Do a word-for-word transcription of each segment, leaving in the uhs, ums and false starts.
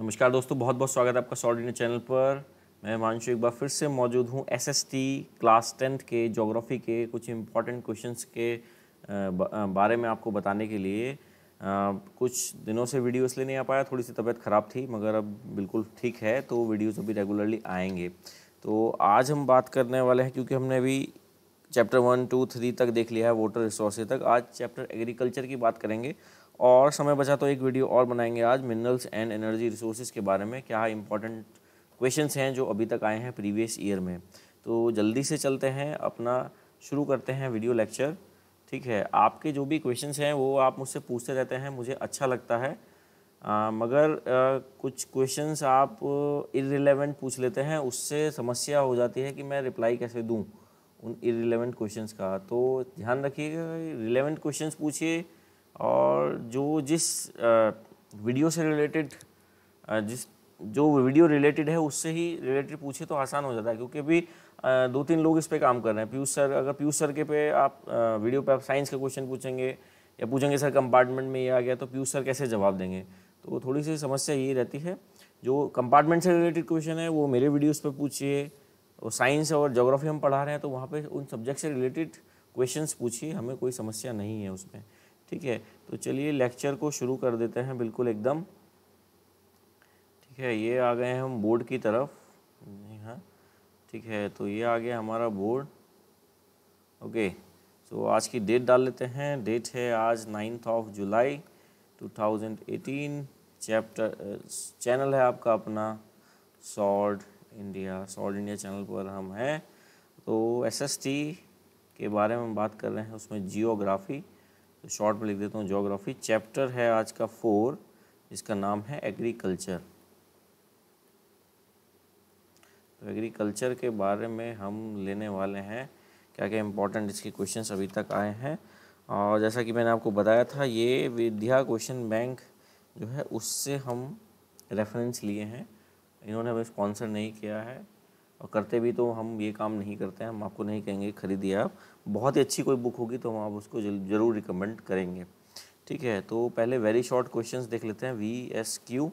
नमस्कार दोस्तों, बहुत बहुत स्वागत है आपका सॉर्ड इंडिया चैनल पर। मैं हिमांशु एक बार फिर से मौजूद हूँ S S T class tenth के ज्योग्राफी के कुछ इम्पॉर्टेंट क्वेश्चंस के बारे में आपको बताने के लिए। कुछ दिनों से वीडियो इसलिए नहीं आ पाया, थोड़ी सी तबीयत ख़राब थी, मगर अब बिल्कुल ठीक है तो वीडियोज़ अभी रेगुलरली आएंगे। तो आज हम बात करने वाले हैं, क्योंकि हमने अभी चैप्टर वन टू थ्री तक देख लिया है, वाटर रिसोर्सेज तक। आज चैप्टर एग्रीकल्चर की बात करेंगे और समय बचा तो एक वीडियो और बनाएंगे आज मिनरल्स एंड एनर्जी रिसोर्सेज के बारे में। क्या इंपॉर्टेंट क्वेश्चंस हैं जो अभी तक आए हैं प्रीवियस ईयर में। तो जल्दी से चलते हैं, अपना शुरू करते हैं वीडियो लेक्चर। ठीक है, आपके जो भी क्वेश्चंस हैं वो आप मुझसे पूछते रहते हैं, मुझे अच्छा लगता है। आ, मगर आ, कुछ क्वेश्चंस आप इररिलेवेंट पूछ लेते हैं, उससे समस्या हो जाती है कि मैं रिप्लाई कैसे दूँ उन इररिलेवेंट क्वेश्चंस का। तो ध्यान रखिएगा, रिलेवेंट क्वेश्चंस पूछिए और जो जिस वीडियो से रिलेटेड जिस जो वीडियो रिलेटेड है उससे ही रिलेटेड पूछे तो आसान हो जाता है, क्योंकि अभी दो तीन लोग इस पे काम कर रहे हैं। पीयूष सर, अगर पीयूष सर के पे आप वीडियो पे आप साइंस का क्वेश्चन पूछेंगे या पूछेंगे सर कंपार्टमेंट में ये आ गया तो पीयूष सर कैसे जवाब देंगे, तो थोड़ी सी समस्या ये रहती है। जो कंपार्टमेंट से रिलेटेड क्वेश्चन है वो मेरे वीडियोज़ पर पूछिए, और साइंस और ज्योग्राफी हम पढ़ा रहे हैं तो वहाँ पर उन सब्जेक्ट से रिलेटेड क्वेश्चन पूछिए, हमें कोई समस्या नहीं है उसमें। ठीक है, तो चलिए लेक्चर को शुरू कर देते हैं बिल्कुल एकदम। ठीक है, ये आ गए हैं हम बोर्ड की तरफ। हाँ ठीक है, तो ये आ गया हमारा बोर्ड। ओके, सो आज की डेट डाल लेते हैं। डेट है आज ninth of July two thousand eighteen. Chapter channel है आपका अपना Sword India. Sword India channel पर हम हैं। तो एस एस टी के बारे में हम बात कर रहे हैं, उसमें जियोग्राफी, तो शॉर्ट में लिख देता हूँ ज्योग्राफी। चैप्टर है आज का फोर, जिसका नाम है एग्रीकल्चर। तो एग्रीकल्चर के बारे में हम लेने वाले हैं क्या क्या इम्पोर्टेंट इसके क्वेश्चंस अभी तक आए हैं। और जैसा कि मैंने आपको बताया था, ये विद्या क्वेश्चन बैंक जो है उससे हम रेफरेंस लिए हैं, इन्होंने हमें स्पॉन्सर नहीं किया है, और करते भी तो हम ये काम नहीं करते हैं। हम आपको नहीं कहेंगे खरीदिए आप, बहुत ही अच्छी कोई बुक होगी तो हम आप उसको जरूर रिकमेंड करेंगे। ठीक है, तो पहले वेरी शॉर्ट क्वेश्चंस देख लेते हैं, V S Q.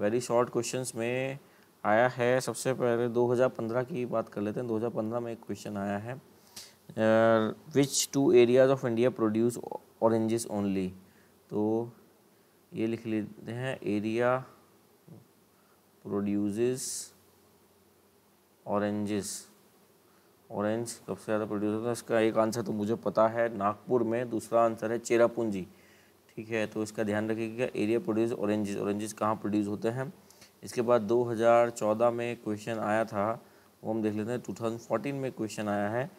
Very short questions में आया है, सबसे पहले दो हज़ार पंद्रह की बात कर लेते हैं। दो हज़ार पंद्रह में एक क्वेश्चन आया है, which two areas of India produce oranges only. तो ये लिख लेते हैं, एरिया प्रोड्यूसेस ऑरेंजेस। ऑरेंज सबसे ज़्यादा प्रोड्यूस होता है। इसका एक आंसर तो मुझे पता है, नागपुर में। दूसरा आंसर है चेरापूंजी। ठीक है, तो इसका ध्यान रखिएगा, एरिया प्रोड्यूस ऑरेंजेस, ऑरेंजेस कहाँ प्रोड्यूस होते हैं। इसके बाद दो हज़ार चौदह में क्वेश्चन आया था, वो हम देख लेते हैं। टू थाउजेंड फोर्टीन में क्वेश्चन आया है,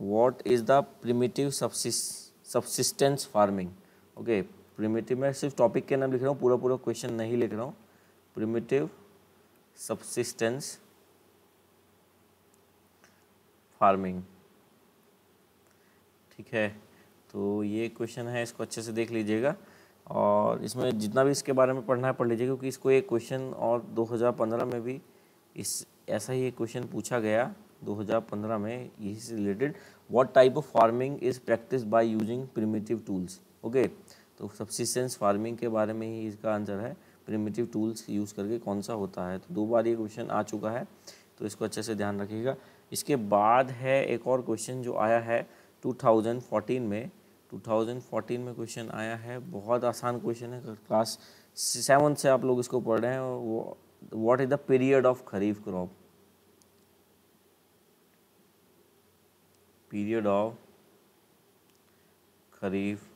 what is the primitive subsistence farming. Okay, primitive में सिर्फ टॉपिक के नाम लिख रहा हूँ, पूरा पूरा क्वेश्चन नहीं लिख रहा हूँ। Primitive subsistence farming. ठीक है, तो ये क्वेश्चन है, इसको अच्छे से देख लीजिएगा और इसमें जितना भी इसके बारे में पढ़ना है पढ़ लीजिएगा, क्योंकि इसको एक क्वेश्चन और दो हज़ार पंद्रह में भी इस ऐसा ही एक क्वेश्चन पूछा गया दो हज़ार पंद्रह में, इससे related. What type of farming is practice by using primitive tools. Okay, तो सबसिस्टेंस फार्मिंग के बारे में ही इसका आंसर है, प्रिमिटिव टूल्स यूज़ करके कौन सा होता है। तो दो बार ये क्वेश्चन आ चुका है, तो इसको अच्छे से ध्यान रखिएगा। इसके बाद है एक और क्वेश्चन जो आया है टू थाउजेंड फोर्टीन में। टू थाउजेंड फोर्टीन में क्वेश्चन आया है, बहुत आसान क्वेश्चन है, क्लास सेवन्थ से आप लोग इसको पढ़ रहे हैं। वो what is the period of kharif crop. Period of kharif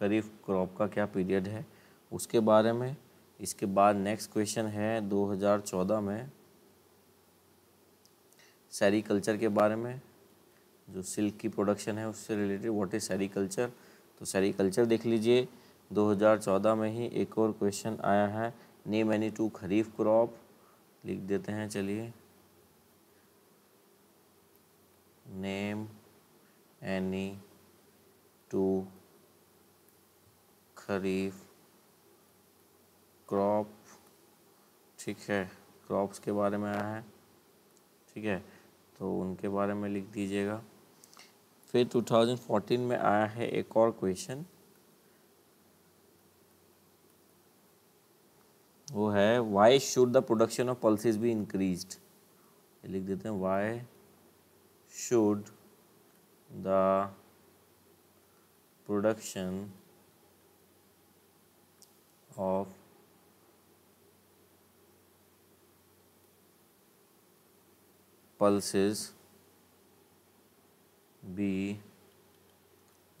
kharif crop का क्या पीरियड है उसके बारे में। इसके बाद नेक्स्ट क्वेश्चन है दो हज़ार चौदह में, सेरीकल्चर के बारे में, जो सिल्क की प्रोडक्शन है उससे रिलेटेड, व्हाट इज सेरीकल्चर। तो सेरीकल्चर देख लीजिए। दो हज़ार चौदह में ही एक और क्वेश्चन आया है, name any two kharif crop. लिख देते हैं, चलिए, name any two kharif crop. ठीक है, क्रॉप्स के बारे में आया है। ठीक है, तो उनके बारे में लिख दीजिएगा। फिर टू थाउजेंड फोर्टीन में आया है एक और क्वेश्चन, वो है why should the production of pulses be increased, लिख देते हैं why should the production of pulses be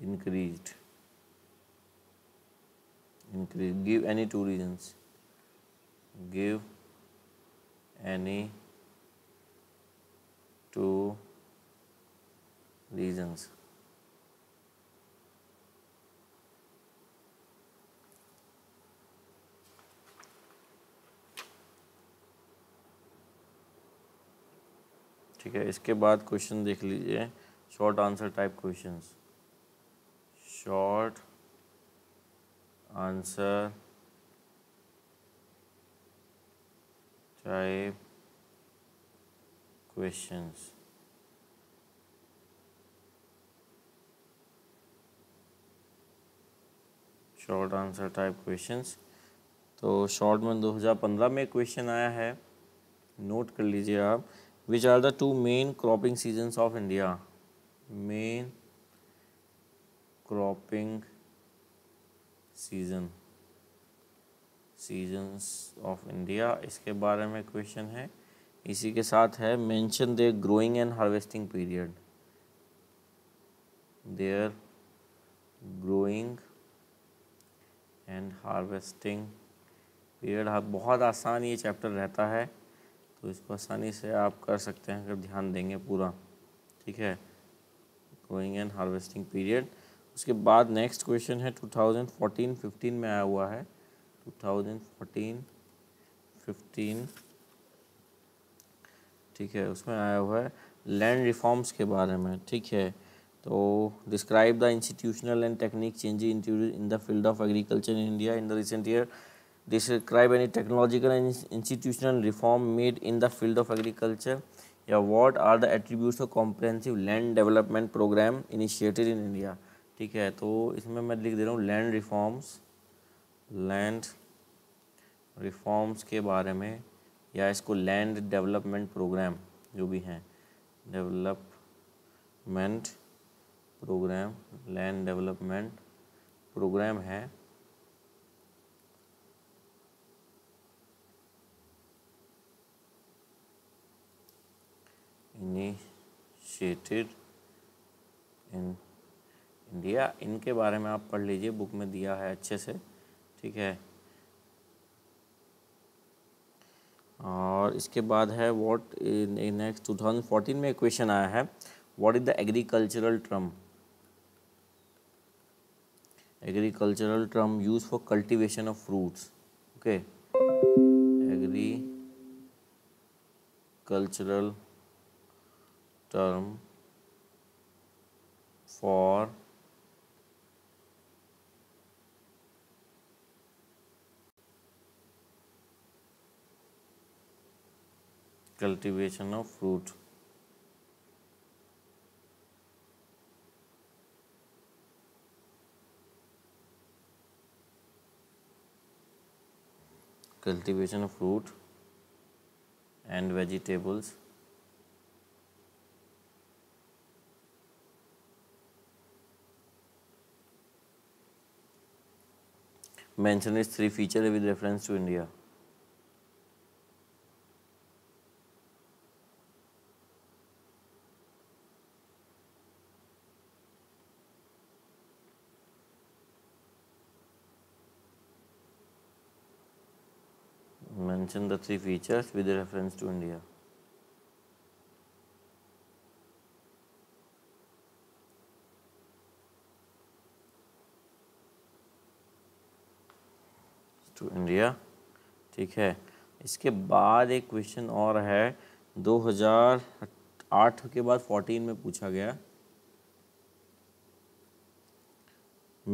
increased increase give any two reasons give any two reasons ठीक है। इसके बाद क्वेश्चन देख लीजिए, short answer type questions, short answer type questions. Short answer type questions तो शॉर्ट में दो हज़ार पंद्रह में क्वेश्चन आया है, नोट कर लीजिए आप। Which are the two main cropping seasons of India, main cropping season seasons of India, इसके बारे में क्वेश्चन है। इसी के साथ है mention their growing and harvesting period, their growing and harvesting period. बहुत आसान ये चैप्टर रहता है तो इसको आसानी से आप कर सकते हैं अगर ध्यान देंगे पूरा, ठीक है। Growing and harvesting period. उसके बाद नेक्स्ट क्वेश्चन है टू थाउज़ेंड फोर्टीन फिफ्टीन में आया हुआ है, टू थाउज़ेंड फोर्टीन फिफ्टीन, ठीक है। उसमें आया हुआ है लैंड रिफॉर्म्स के बारे में, ठीक है। तो describe the institutional and technic changes in the field of agriculture in India in the recent year, describe any technological and institutional reform made in the field of agriculture, या what are the attributes of comprehensive land development program initiated in India, ठीक है। तो इसमें मैं लिख दे रहा हूँ लैंड रिफॉर्म्स, लैंड रिफॉर्म्स के बारे में, या इसको लैंड डेवलपमेंट प्रोग्राम जो भी हैं, development programme, land development programme है, इनिशिएटेड इन इंडिया। इनके बारे में आप पढ़ लीजिए, बुक में दिया है अच्छे से, ठीक है। और इसके बाद है what next two thousand fourteen में क्वेश्चन आया है, what is the agricultural term, agricultural term use for cultivation of fruits, okay. Agricultural term for cultivation of fruit, cultivation of fruit and vegetables mention is three features with reference to India, mention the three features with reference to India, to India, ठीक है। इसके बाद एक question और है दो हज़ार आठ के बाद चौदह में पूछा गया,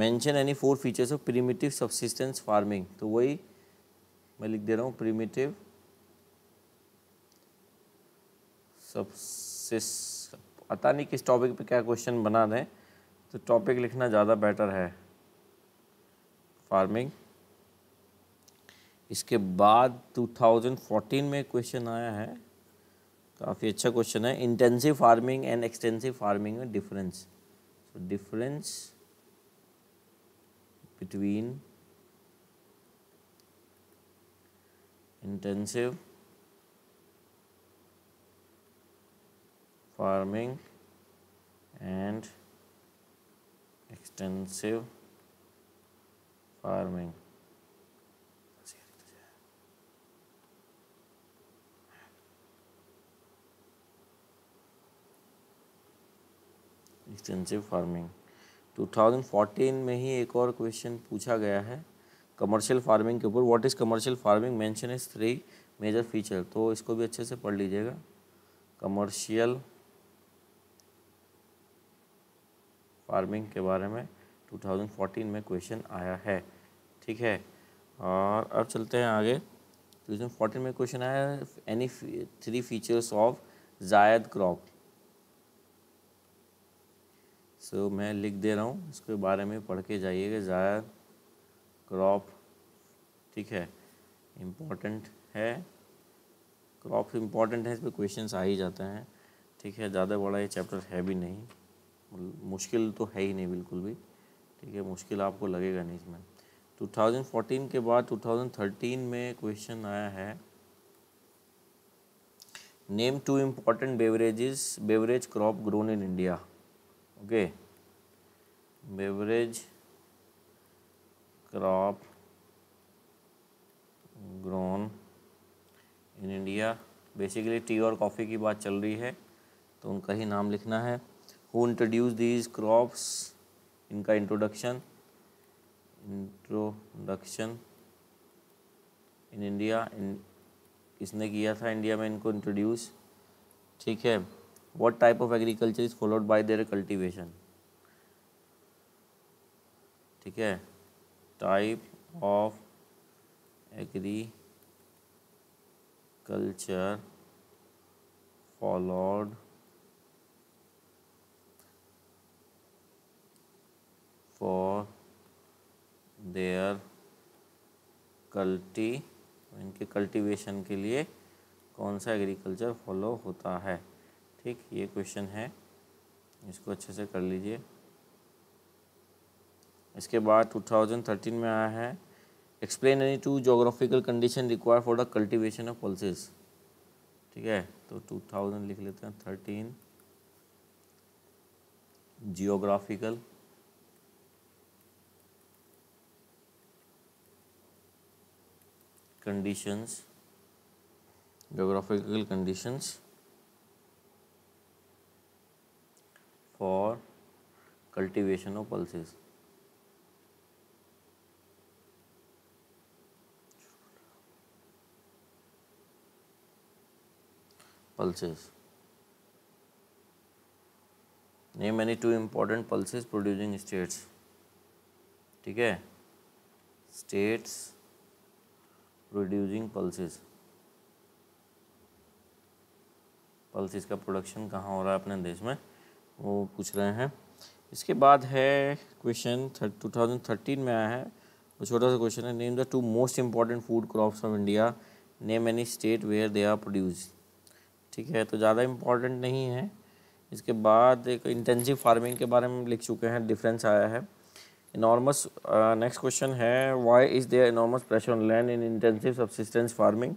mention any four features of primitive subsistence farming, तो वही मैं लिख दे रहा हूँ, प्रिमिटिव सबसिस्ट, पता नहीं किस टॉपिक पे क्या क्वेश्चन बना दें तो टॉपिक लिखना ज़्यादा बेटर है, फार्मिंग। इसके बाद दो हज़ार चौदह में क्वेश्चन आया है, काफ़ी अच्छा क्वेश्चन है, intensive farming and extensive farming में difference, difference between intensive farming and extensive farming. Extensive farming दो हज़ार चौदह में ही एक और क्वेश्चन पूछा गया है कमर्शियल फार्मिंग के ऊपर, what is commercial farming, mention is three major feature, तो इसको भी अच्छे से पढ़ लीजिएगा। कमर्शियल फार्मिंग के बारे में दो हज़ार चौदह में क्वेश्चन आया है, ठीक है। और अब चलते हैं आगे, दो हज़ार चौदह में क्वेश्चन आया है any three features of zaid crop, so मैं लिख दे रहा हूँ, इसके बारे में पढ़ के जाइएगा। जायद क्रॉप, ठीक है, इम्पॉर्टेंट है, क्रॉप इम्पॉर्टेंट है, इस पर क्वेश्चन आ ही जाते हैं, ठीक है। ज़्यादा बड़ा ये चैप्टर है भी नहीं, मुश्किल तो है ही नहीं बिल्कुल भी, ठीक है, मुश्किल आपको लगेगा नहीं इसमें। दो हज़ार चौदह के बाद दो हज़ार तेरह में क्वेश्चन आया है, name two important beverages beverage crop grown in India, okay, beverage crop grown in India, basically tea और कॉफ़ी की बात चल रही है तो उनका ही नाम लिखना है। Who introduced these crops, इनका इंट्रोडक्शन, इंट्रोडक्शन इन इंडिया, किसने किया था इंडिया में इनको इंट्रोड्यूस, ठीक है। What type of agriculture is followed by their cultivation, ठीक है, type of agriculture followed for their culti, इनके कल्टिवेशन के लिए कौन सा एग्रीकल्चर फॉलो होता है, ठीक, ये क्वेश्चन है, इसको अच्छे से कर लीजिए। इसके बाद दो हज़ार तेरह में आया है, explain any two geographical condition require for the cultivation of pulses, ठीक है, तो दो हज़ार लिख लेते हैं, thirteen geographical conditions, geographical conditions for cultivation of pulses, pulses name any two important pulses producing states, ठीक है, स्टेट्स प्रोड्यूसिंग पल्सेस, पल्सेस का प्रोडक्शन कहाँ हो रहा है अपने देश में वो पूछ रहे हैं। इसके बाद है क्वेश्चन दो हज़ार तेरह में आया है, वो छोटा सा क्वेश्चन है, name the two most important food crops of India, name any state where they are produce, ठीक है, तो ज़्यादा इम्पॉर्टेंट नहीं है। इसके बाद एक इंटेंसिव फार्मिंग के बारे में लिख चुके हैं, डिफरेंस आया है। इनॉर्मस, नेक्स्ट क्वेश्चन है, why is there enormous pressure on land in intensive subsistence farming,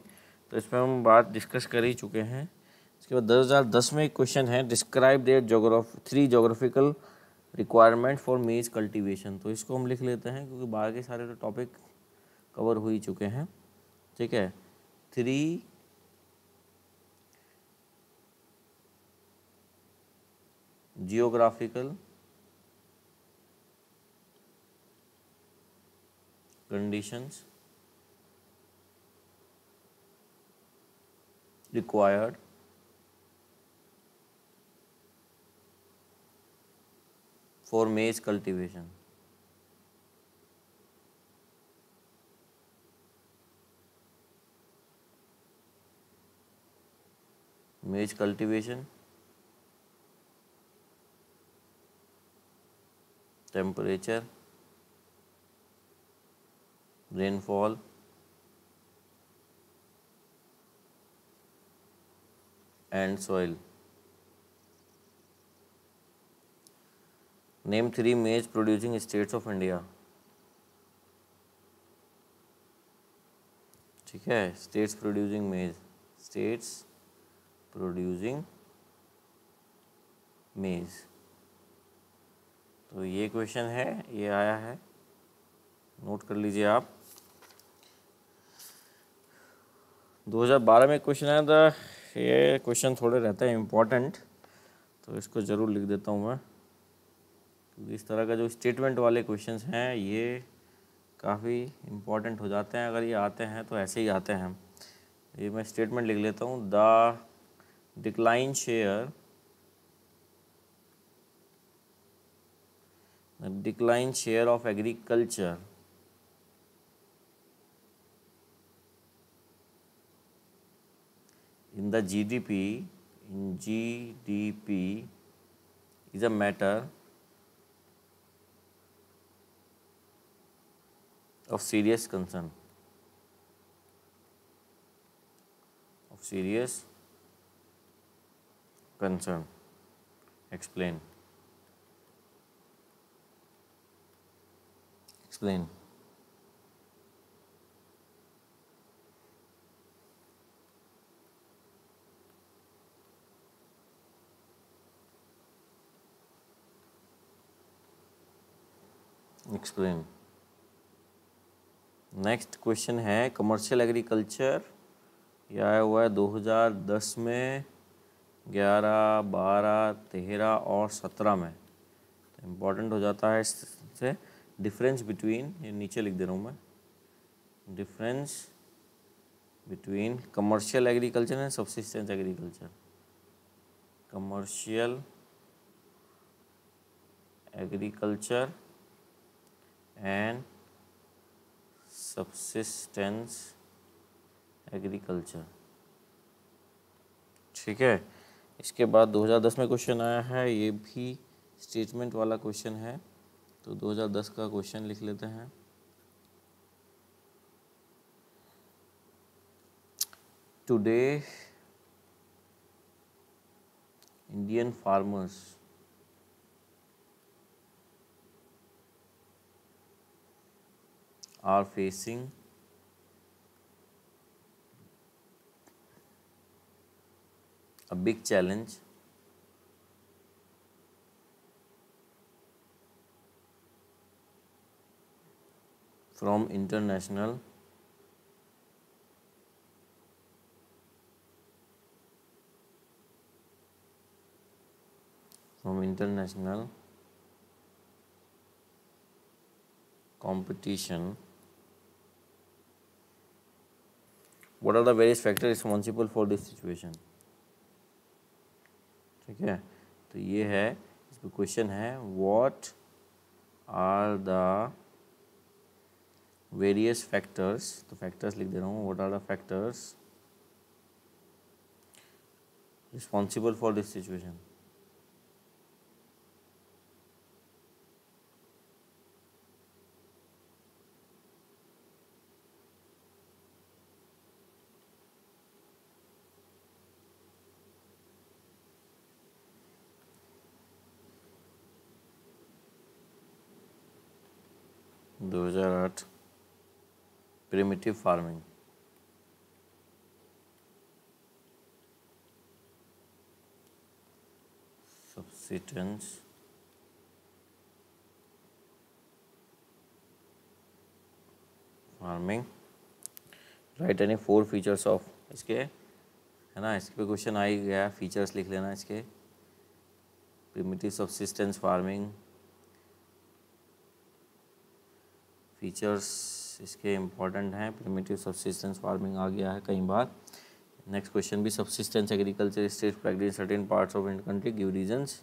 तो इसमें हम बात डिस्कस कर ही चुके हैं। इसके बाद दो हज़ार दस में एक क्वेश्चन है, describe their geograph three geographical requirement for maize cultivation, तो इसको हम लिख लेते हैं क्योंकि बाहर के सारे तो टॉपिक कवर हो ही चुके हैं, ठीक है। Three geographical conditions required for maize cultivation, maize cultivation, temperature, rainfall and soil. Name three maize producing states of India. ठीक है, states producing maize, states producing maize. तो ये क्वेश्चन है, ये आया है, नोट कर लीजिए आप। दो हज़ार बारह में क्वेश्चन आया था, ये क्वेश्चन थोड़े रहते हैं इम्पोर्टेंट, तो इसको ज़रूर लिख देता हूँ मैं, क्योंकि इस तरह का जो स्टेटमेंट वाले क्वेश्चंस हैं ये काफ़ी इम्पोर्टेंट हो जाते हैं। अगर ये आते हैं तो ऐसे ही आते हैं। ये मैं स्टेटमेंट लिख लेता हूँ, the decline share the decline share of agriculture in the G D P in G D P is a matter of serious concern of serious concern explain explain explain. Next question है commercial agriculture, ये आया हुआ है दो हज़ार दस में, ग्यारह, बारह, तेरह और सत्रह में, तो इम्पॉर्टेंट हो जाता है इससे। डिफरेंस बिटवीन, ये नीचे लिख दे रहा हूँ मैं, difference between commercial agriculture and subsistence agriculture. Commercial agriculture and subsistence agriculture। ठीक है, इसके बाद दो हज़ार दस में क्वेश्चन आया है, ये भी स्टेटमेंट वाला क्वेश्चन है, तो दो हज़ार दस का क्वेश्चन लिख लेते हैं। Today Indian farmers are facing a big challenge from international from international competition. What are the various factors responsible for this situation? ठीक है, तो ये है, इसमें क्वेश्चन है, what are the various factors, तो factors लिख दे रहा हूँ, what are the factors responsible for this situation? दो हज़ार आठ primitive farming. Subsistence farming. Write any four features of, इसके है ना, इसके पे क्वेश्चन आ ही गया, फीचर्स लिख लेना इसके। प्रिमिटिव सब्सिस्टेंस फार्मिंग फीचर्स इसके इम्पॉर्टेंट हैं। प्रिमिटिव सब्सिस्टेंस फार्मिंग आ गया है कई बार। नेक्स्ट क्वेश्चन भी subsistence agriculture state practice certain parts of Indian country give reasons.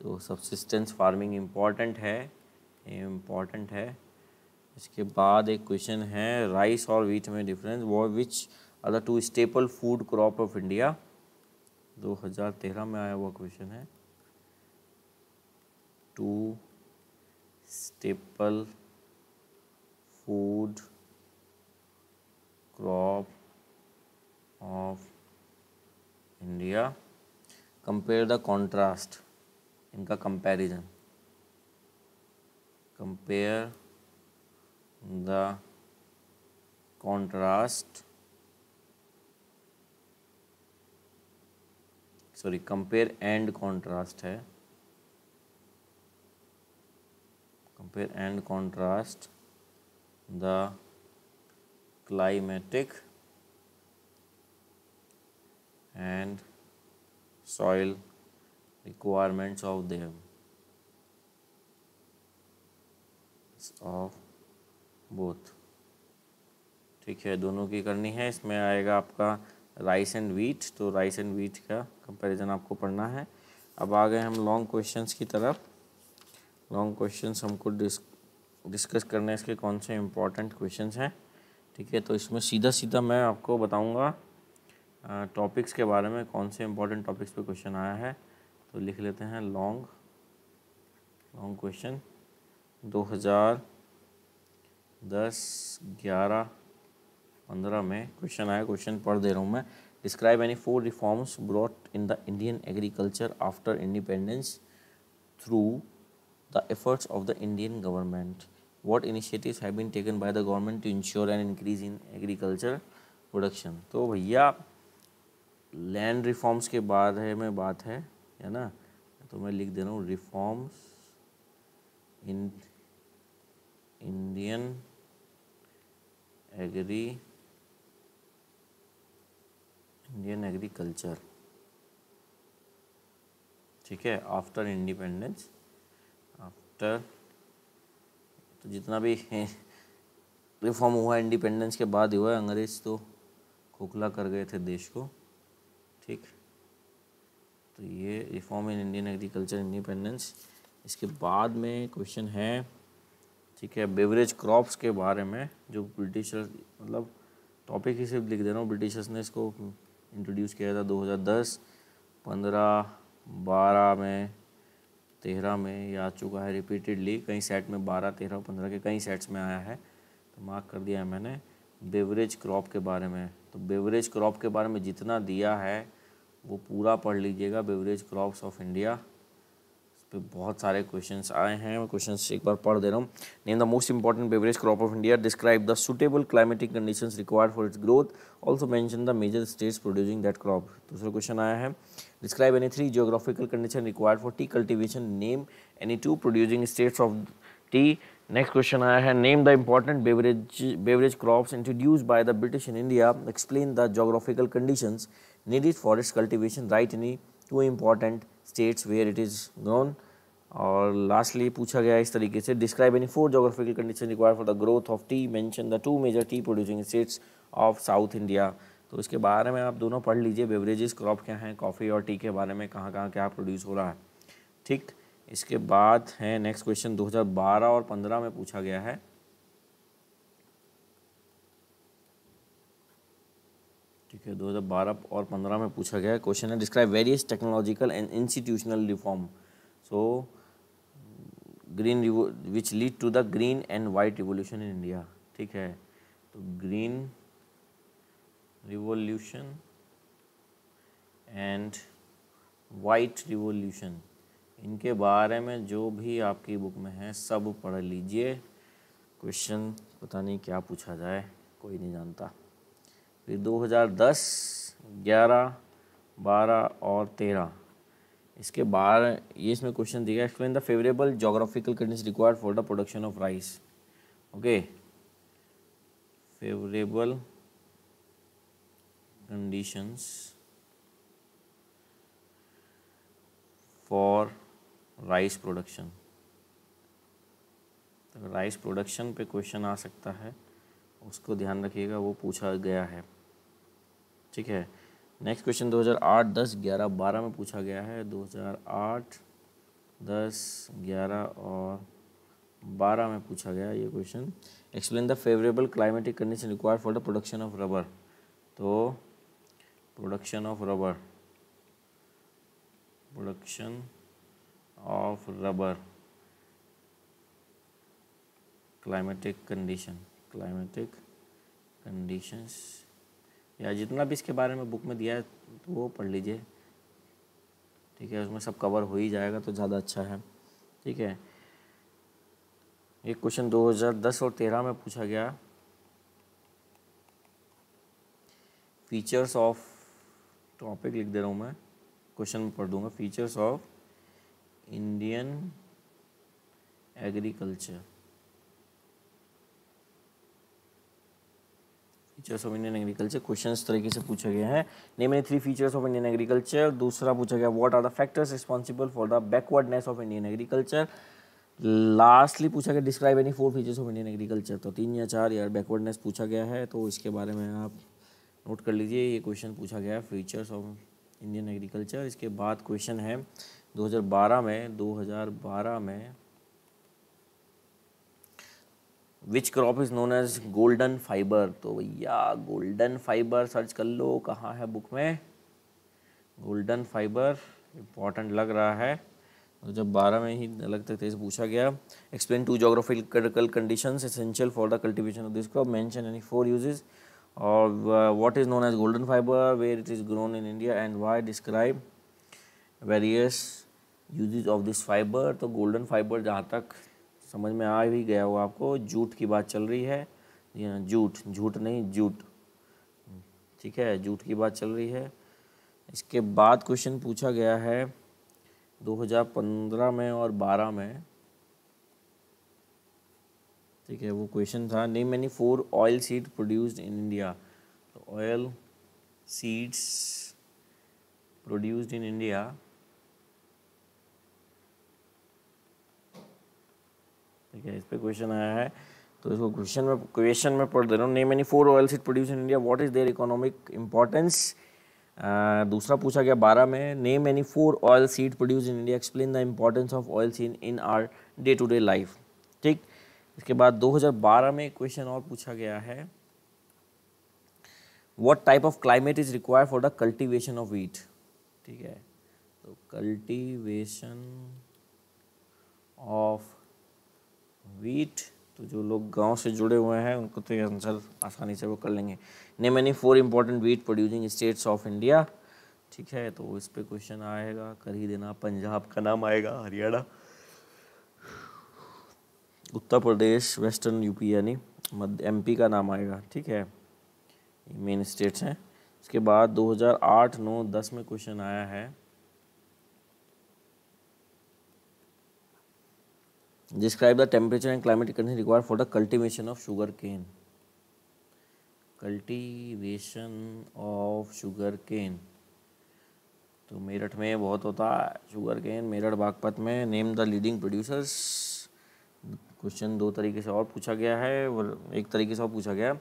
तो सब्सिस्टेंस फार्मिंग इम्पॉर्टेंट है, इम्पॉर्टेंट है। इसके बाद एक क्वेश्चन है राइस और व्हीट में डिफरेंस, वो which are the two staple food crop of India. दो हज़ार तेरह में आया हुआ क्वेश्चन है, two staple food crop of India. Compare the contrast, इनका comparison, compare the contrast sorry compare and contrast है, compare and contrast the climatic and soil requirements of them of both. ठीक है, दोनों की करनी है. इसमें आएगा आपका राइस एंड व्हीट, तो राइस एंड व्हीट का कंपैरिजन आपको पढ़ना है. अब आ गए हम लॉन्ग क्वेश्चंस की तरफ. लॉन्ग क्वेश्चंस हमको डिस डिस्कस करने हैं इसके कौन से इम्पॉर्टेंट क्वेश्चंस हैं. ठीक है, तो इसमें सीधा सीधा मैं आपको बताऊंगा टॉपिक्स uh, के बारे में, कौन से इम्पोर्टेंट टॉपिक्स पे क्वेश्चन आया है. तो लिख लेते हैं लॉन्ग लॉन्ग क्वेश्चन दो हज़ार दस, ग्यारह, पंद्रह में क्वेश्चन आया. क्वेश्चन पढ़ दे रहा हूँ मैं. Describe any four reforms brought in the Indian agriculture after independence through the efforts of the Indian government. What initiatives have been taken by the government to ensure an increase in agriculture production. तो भैया land reforms के बारे में बात है, है ना, तो मैं लिख दे रहा हूँ reforms in Indian agri Indian agriculture. ठीक है, आफ्टर इंडिपेंडेंस, आफ्टर तो जितना भी रिफॉर्म हुआ इंडिपेंडेंस के बाद ही हुआ है. अंग्रेज तो खोखला कर गए थे देश को. ठीक, तो ये reform in Indian agriculture independence. इसके बाद में क्वेश्चन है, ठीक है, बेवरेज क्रॉप्स के बारे में, जो ब्रिटिशर्स, मतलब टॉपिक ही सिर्फ लिख दे रहा हूँ. ब्रिटिशर्स ने इसको इंट्रोड्यूस किया था दो हज़ार दस, पंद्रह, बारह में, तेरह में ये आ चुका है रिपीटेडली. कई सेट में बारह, तेरह, पंद्रह के कई सेट्स में आया है. तो मार्क कर दिया है मैंने बेवरेज क्रॉप के बारे में. तो बेवरेज क्रॉप के बारे में जितना दिया है वो पूरा पढ़ लीजिएगा. बेवरेज क्रॉप्स ऑफ इंडिया, इस पर बहुत सारे क्वेश्चंस आए हैं. मैं क्वेश्चंस एक बार पढ़ दे रहा हूँ. Name the most important beverage crop of India. Describe the suitable climatic conditions required for its growth. Also mention the major states producing that crop. दूसरा क्वेश्चन आया है, describe any three geographical condition required for tea cultivation. Name any two producing states of tea. Next question आया है, name the important beverage beverage crops introduce by the British in India. Explain the geographical conditions needed for its cultivation. Write any two important states where it is grown. और lastly पूछा गया इस तरीके से, describe any four geographical condition required for the growth of tea. Mention the two major tea producing states of South India. तो इसके बारे में आप दोनों पढ़ लीजिए. बेवरेजेस क्रॉप क्या हैं, कॉफ़ी और टी के बारे में कहाँ कहाँ क्या प्रोड्यूस हो रहा है. ठीक, इसके बाद है नेक्स्ट क्वेश्चन दो हज़ार बारह और पंद्रह में पूछा गया है. ठीक है, दो हज़ार बारह और पंद्रह में पूछा गया है. क्वेश्चन है, describe various technological and institutional reform so green which lead to the green and white revolution in India. ठीक है, तो green revolution and white revolution, इनके बारे में जो भी आपकी बुक में है सब पढ़ लीजिए. क्वेश्चन पता नहीं क्या पूछा जाए, कोई नहीं जानता. फिर दो हज़ार दस, ग्यारह, बारह और तेरह इसके बारे ये इसमें क्वेश्चन दिया है, explain the favourable geographical condition required for the production of rice. Okay, favourable conditions for rice production. तो राइस प्रोडक्शन पे क्वेश्चन आ सकता है, उसको ध्यान रखिएगा, वो पूछा गया है. ठीक है, नेक्स्ट क्वेश्चन दो हज़ार आठ, दस, ग्यारह, बारह में पूछा गया है. दो हज़ार आठ, दस, ग्यारह और बारह में पूछा गया है ये question, explain the favourable climatic condition required for the production of rubber. तो production of rubber production of rubber climatic condition climatic conditions या जितना भी इसके बारे में बुक में दिया है तो वो पढ़ लीजिए. ठीक है, उसमें सब कवर हो ही जाएगा तो ज़्यादा अच्छा है। ठीक है, ये क्वेश्चन दो हज़ार दस और तेरह में पूछा गया। फीचर्स ऑफ टॉपिक लिख दे रहा हूँ मैं, क्वेश्चन पढ़ दूंगा। Features of Indian agriculture, features of Indian agriculture question इस तरीके से पूछा गया है। Name any three features of Indian agriculture. दूसरा पूछा गया what are the factors responsible for the backwardness of Indian agriculture. Lastly पूछा गया describe any four features of Indian agriculture. तो तीन या चार यार बैकवर्डनेस पूछा गया है, तो इसके बारे में आप नोट कर लीजिए। ये क्वेश्चन पूछा गया है फीचर्स ऑफ इंडियन एग्रीकल्चर। इसके बाद क्वेश्चन है दो हज़ार बारह में, दो हज़ार बारह में which crop is known as golden fibre. तो भैया गोल्डन फाइबर सर्च कर लो, कहाँ है बुक में गोल्डन फाइबर, इम्पॉर्टेंट लग रहा है। जब बारह में ही अलग तक तेज पूछा गया। Explain two geographical conditions essential for the cultivation of this crop, mention any four uses और what is known as golden fibre, where it is grown in India and why, describe various uses of this fibre. तो golden fibre जहाँ तक समझ में आ भी गया हो आपको, जूट की बात चल रही है, जूट जूट नहीं जूट, ठीक है, जूट की बात चल रही है। इसके बाद क्वेश्चन पूछा गया है दो हज़ार पंद्रह में और बारह में, ठीक है, वो क्वेश्चन था name any four oil seed produced in India. तो oil seeds produced in India, ठीक है, इस पे क्वेश्चन आया है। तो इसको क्वेश्चन में क्वेश्चन में पढ़ दे रहा हूँ। Name any four oil seed produce in India, what is their economic importance. दूसरा पूछा गया बारह में, name any four oil seed produce in India, explain the importance of oil seed in our day to day life. ठीक, इसके बाद दो हज़ार बारह में क्वेश्चन और पूछा गया है what type of climate is required for the cultivation of wheat. ठीक है, तो कल्टिवेशन ऑफ वीट, तो जो लोग गांव से जुड़े हुए हैं उनको तो ये आंसर आसानी से वो कर लेंगे। Name any four important wheat producing states of India, ठीक है, तो इस पे क्वेश्चन आएगा, कर ही देना, पंजाब का नाम आएगा, हरियाणा, उत्तर प्रदेश, वेस्टर्न यूपी यानी मध्य एमपी का नाम आएगा, ठीक है, ये मेन स्टेट्स हैं। इसके बाद दो हज़ार आठ नौ दस में क्वेश्चन आया है Describe the temperature and climatic conditions required for the cultivation of sugarcane. Cultivation of sugarcane. तो मेरठ में बहुत होता है शुगरकेन, मेरठ बागपत में। Name the leading producers. Question दो तरीके से और पूछा गया है और एक तरीके से और पूछा गया।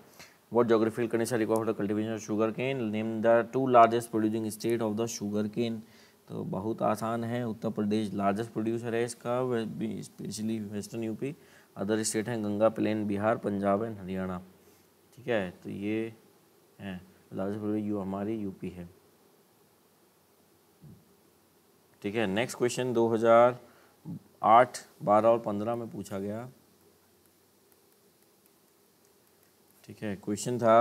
What geographical conditions required for the cultivation of sugarcane? Name the two largest producing state of the sugarcane. तो बहुत आसान है, उत्तर प्रदेश लार्जेस्ट प्रोड्यूसर है इसका, specially western UP. Other state हैं गंगा प्लेन, बिहार, पंजाब एंड हरियाणा, ठीक है, तो ये हैं लार्जेस्ट प्रोड्यूसर, यू हमारी यूपी है, ठीक है। नेक्स्ट क्वेश्चन दो हज़ार आठ बारह और पंद्रह में पूछा गया, ठीक है, क्वेश्चन था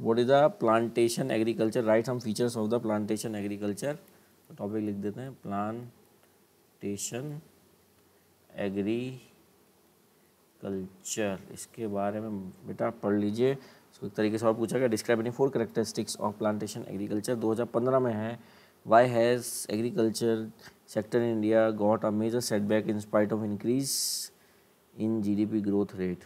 what is the plantation agriculture, right some features of the plantation agriculture. तो टॉपिक लिख देते हैं प्लांटेशन एग्रीकल्चर, इसके बारे में बेटा पढ़ लीजिए। इसको एक तरीके से और पूछा गया, describe any four characteristics of plantation agriculture. दो हज़ार पंद्रह में है, why has agriculture sector in India got a major setback in spite of increase in GDP growth rate,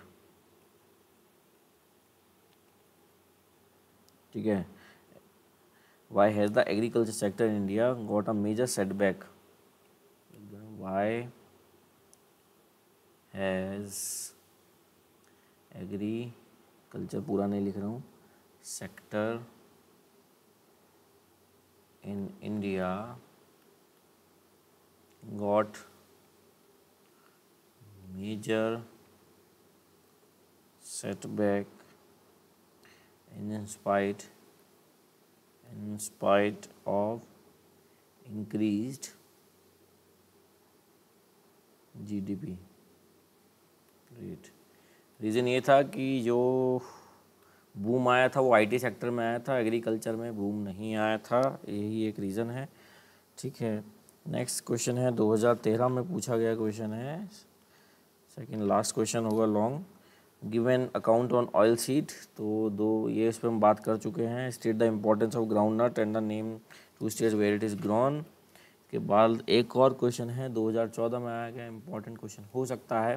ठीक है, Why has the agriculture sector in India got a major setback? Why has agriculture पूरा नहीं लिख रहा हूँ, sector in India got major setback in spite in spite of increased G D P rate। Reason ये था कि जो boom आया था वो आईटी सेक्टर में आया था, एग्रीकल्चर में बूम नहीं आया था, यही एक रीज़न है, ठीक है। नेक्स्ट क्वेश्चन है दो हज़ार तेरह में पूछा गया क्वेश्चन है, सेकंड लास्ट क्वेश्चन होगा long. Given account on oil seed, तो दो ये इस पर हम बात कर चुके हैं। State the importance of ground nut and the name two state where it is grown. इसके बाद एक और क्वेश्चन है दो हज़ार चौदह में आया गया, इंपॉर्टेंट क्वेश्चन हो सकता है।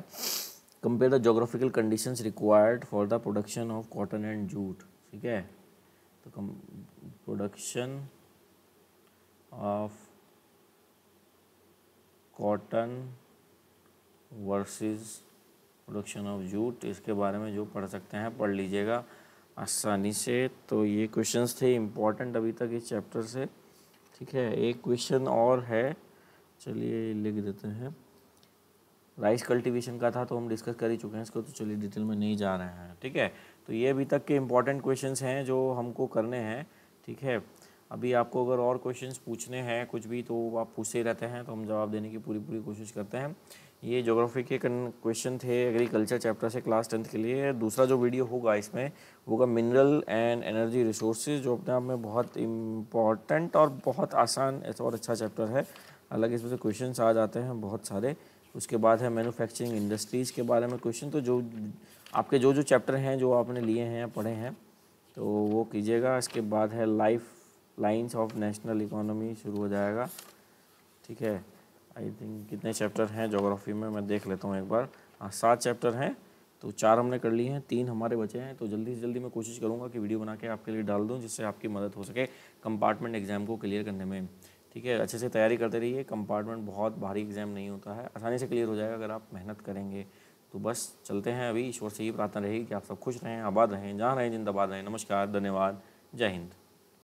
Compare the geographical conditions required for the production of cotton and jute. ठीक है, तो come production of cotton versus production of jute, इसके बारे में जो पढ़ सकते हैं पढ़ लीजिएगा आसानी से। तो ये क्वेश्चंस थे इम्पॉर्टेंट अभी तक इस चैप्टर से। ठीक है, एक क्वेश्चन और है, चलिए लिख देते हैं। राइस कल्टीवेशन का था तो हम डिस्कस कर ही चुके हैं इसको, तो चलिए डिटेल में नहीं जा रहे हैं। ठीक है, तो ये अभी तक के इम्पॉर्टेंट क्वेश्चंस हैं जो हमको करने हैं। ठीक है, अभी आपको अगर और क्वेश्चंस पूछने हैं कुछ भी तो आप पूछते रहते हैं, तो हम जवाब देने की पूरी पूरी कोशिश करते हैं। ये ज्योग्राफी के क्वेश्चन थे एग्रीकल्चर चैप्टर से क्लास टेंथ के लिए। दूसरा जो वीडियो होगा इसमें होगा मिनरल एंड एनर्जी रिसोर्सेज, जो अपने आप में बहुत इम्पॉर्टेंट और बहुत आसान और अच्छा चैप्टर है। हालांकि इसमें से क्वेश्चन आ जाते हैं बहुत सारे। उसके बाद है मैन्युफैक्चरिंग इंडस्ट्रीज़ के बारे में क्वेश्चन। तो जो आपके जो जो चैप्टर हैं जो आपने लिए हैं पढ़े हैं तो वो कीजिएगा। इसके बाद है life lines of national economy शुरू हो जाएगा। ठीक है, आई थिंक कितने चैप्टर हैं ज्योग्राफी में मैं देख लेता हूँ एक बार। हाँ, सात चैप्टर हैं तो चार हमने कर लिए हैं, तीन हमारे बचे हैं। तो जल्दी से जल्दी मैं कोशिश करूँगा कि वीडियो बना के आपके लिए डाल दूँ, जिससे आपकी मदद हो सके कंपार्टमेंट एग्जाम को क्लियर करने में। ठीक है, अच्छे से तैयारी करते रहिए। कंपार्टमेंट बहुत भारी एग्जाम नहीं होता है, आसानी से क्लियर हो जाएगा अगर आप मेहनत करेंगे। तो बस चलते हैं, अभी ईश्वर से ही प्रार्थना रहेगी कि आप सब खुश रहें, आबाद रहें, जहाँ रहें जिंदाबाद रहें। नमस्कार, धन्यवाद, जय हिंद।